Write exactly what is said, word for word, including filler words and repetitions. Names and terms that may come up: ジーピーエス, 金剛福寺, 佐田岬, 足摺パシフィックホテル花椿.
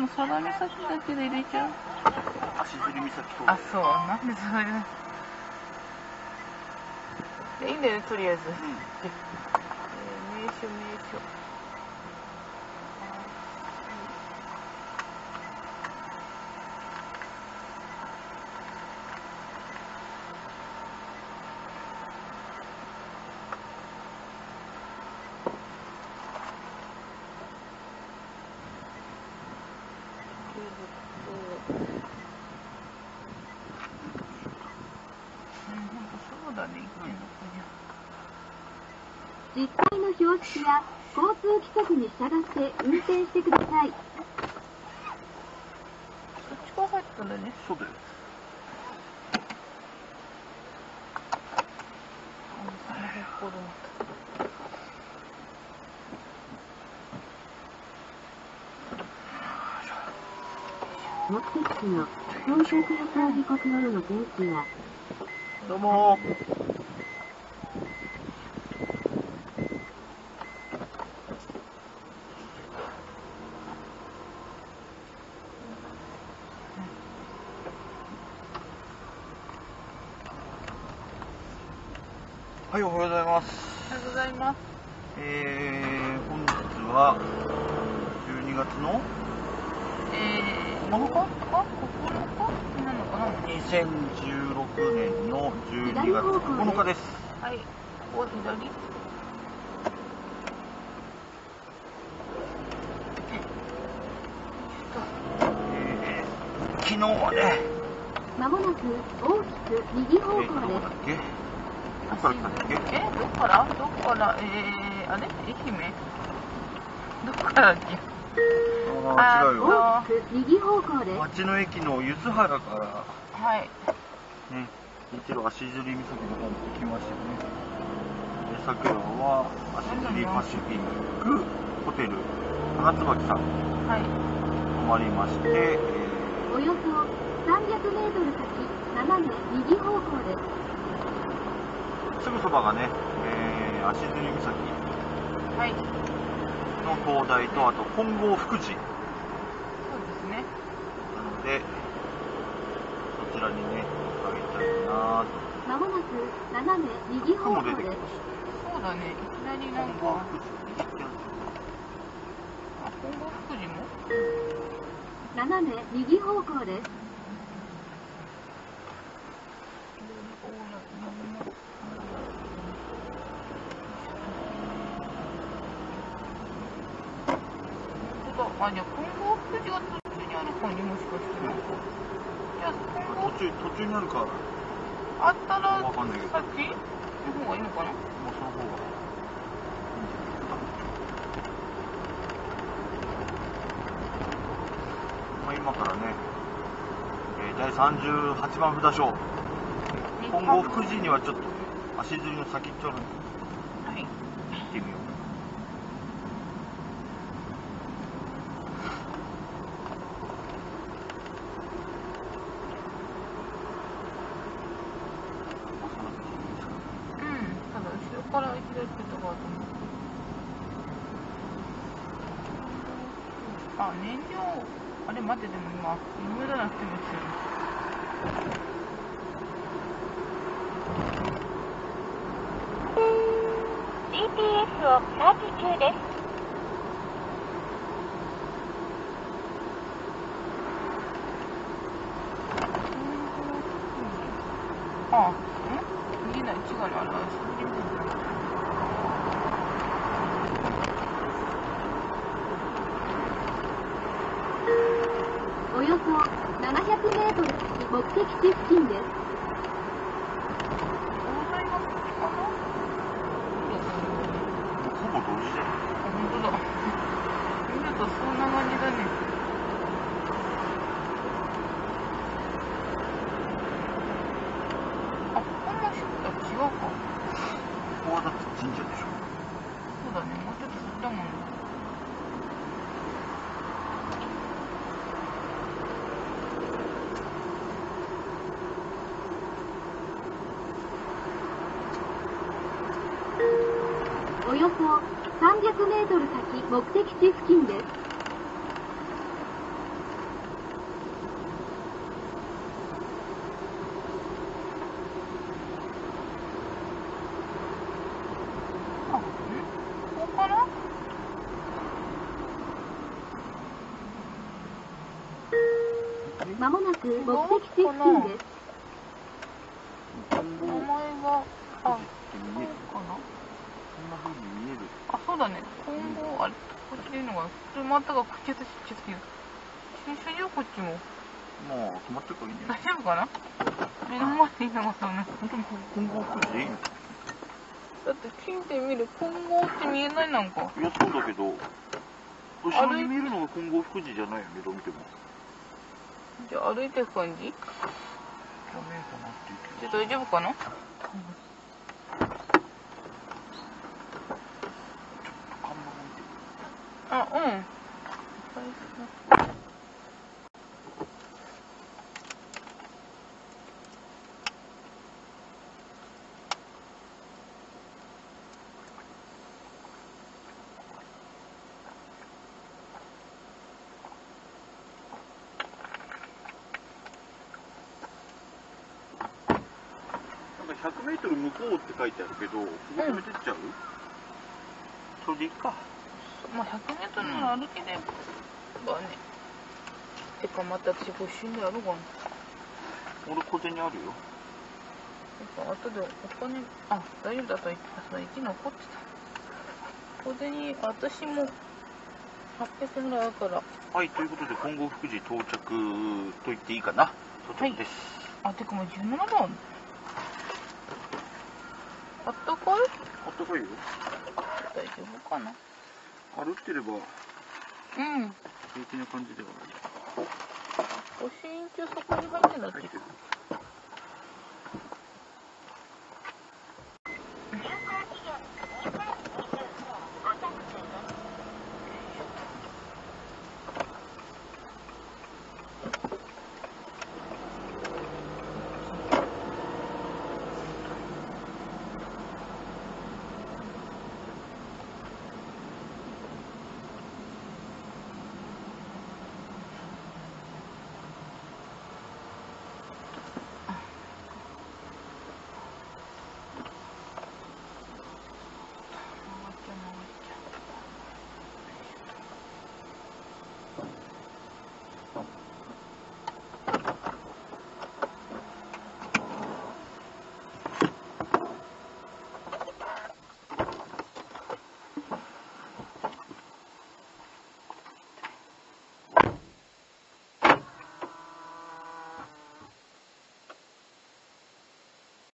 も佐田岬だけで入れちゃう。足摺岬と。あ、そう。なんでそれでいいんだよね、とりあえず。うん、えー、名所名所。実際の標識や交通規則に従って運転してください。そっちから入ってたんだよね。そうだよ。あ、なるほど。目的地のよんひゃくごじゅう国までの電車は。どうもー。はい、おはようございます。おはようございます。えー、本日はじゅうにがつのえー、ここのかここのかなのかな。にせんじゅうろくねんのじゅうにがつここのかです。はい、ここ左。えー、昨日はね。まもなく大きく右方向です。えー、どこだっけ？どこから来たんだっけ？え、どこからどこからえー、あれ愛媛どこからだっけ？あー、違うよ。右方向です。町の駅の柚原から、はい。ね、一路足摺岬の方に行きましたね。で、昨夜は足摺パシフィックホテル花椿さんに、はい、泊まりまして、えー、およそさんびゃくメートル先、斜め右方向です。すぐそばがね、えー、足摺岬の灯台と、あと金剛福寺、そうですね。なのでそちらにねあげたいな。まもなく斜め右方向です。そうだね、いきなりなんかあ、金剛福寺も斜め右方向です。あ、じゃあ金剛福寺が途中にあるかに、もしかしてなんか、じゃあ金剛途中途中にあるかあったら先の方がいいのかな。もうその方がまあ今からね、えー、だいさんじゅうはちばん札所金剛福寺にはちょっと足摺の先っちょのに行ってみよう。あ、燃料、あれ待って、でも今無駄なくても必要です。 ジーピーエス をサーチ中です。あ、ん？見えない、違うの、あれはななひゃくメートル目的地付近です。ほぼ同時だよ。本当だ。見るとそんな感じだね。あ、こんな人と違うか。ここはだって神社でしょ。そうだね。もうちょっとすったもんね。およそさんびゃくメートル先、目的地付近です。まもなく目的地付近です。名前があ、見えるかな。こんな風に見える。あ、そうだね。今後あれこっちでいいのかな。普通またがこっちとしっちっていう。駐車場こっちも。もう決まってるからいいね。大丈夫かな。目の前でいいのかそうね。本当に今後こっちでいいの。だって近で見る金剛って見えないなんか。いやそうだけど、後ろに見えるのが金剛福寺じゃないよね、どう見ても。じゃあ歩いていく感じ？じゃあ大丈夫かな？うん、ちょっと看板見て。あ、うん。ひゃくメートル向こうって書いてあるけど、ここ止めてっちゃう？うん、それでいいか。まあひゃくメートルなら歩ければね。てかまた私ご主人でやろうかな。俺小銭あるよ。やっぱ後でお金、あ、大丈夫だと言ってた。いち残ってた。小銭、私もはっぴゃくえんぐらいあるから。はい、ということで金剛福寺到着と言っていいかな。到着です。はい、あ、てかもうじゅうななばん。あったかい？あったかいよ。大丈夫かな。歩いてれば。うん。平気な感じではない。ご神中そこに入ってんだって。